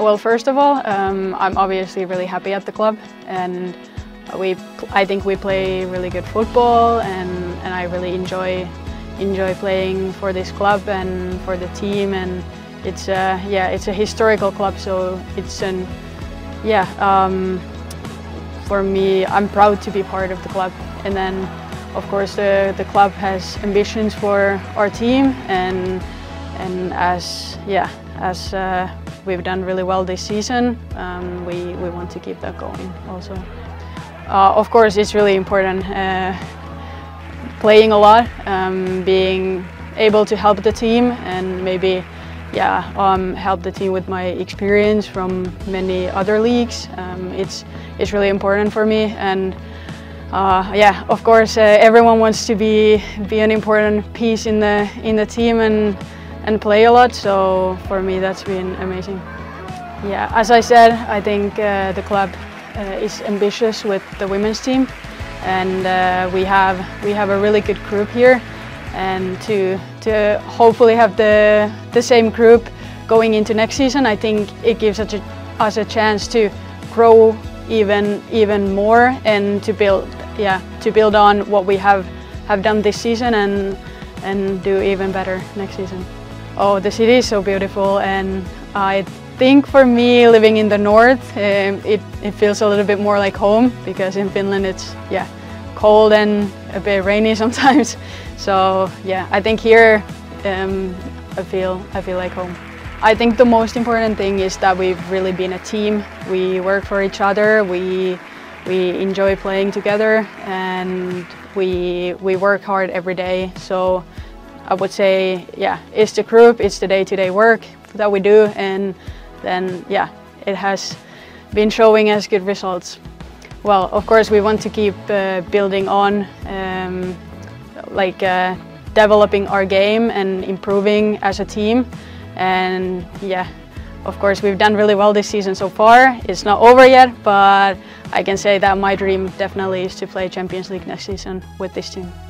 Well, first of all, I'm obviously really happy at the club, and I think we play really good football, and I really enjoy playing for this club and for the team, and it's a historical club, so it's for me, I'm proud to be part of the club. And then of course the club has ambitions for our team, and as we've done really well this season, we want to keep that going also. Of course, it's really important playing a lot, being able to help the team, and maybe help the team with my experience from many other leagues. It's really important for me, and of course everyone wants to be an important piece in the team and play a lot, so for me that's been amazing. Yeah, as I said, I think the club is ambitious with the women's team, and we have a really good group here, and to hopefully have the same group going into next season, I think it gives us a chance to grow even more, and to build on what we have done this season and do even better next season. Oh, the city is so beautiful, and I think for me, living in the north, it feels a little bit more like home, because in Finland it's cold and a bit rainy sometimes. So I think here I feel like home. I think the most important thing is that we've really been a team. We work for each other, we enjoy playing together, and we work hard every day. So I would say, it's the group, it's the day-to-day work that we do, and then, it has been showing us good results. Well, of course, we want to keep building on, developing our game and improving as a team. And of course, we've done really well this season so far. It's not over yet, but I can say that my dream definitely is to play Champions League next season with this team.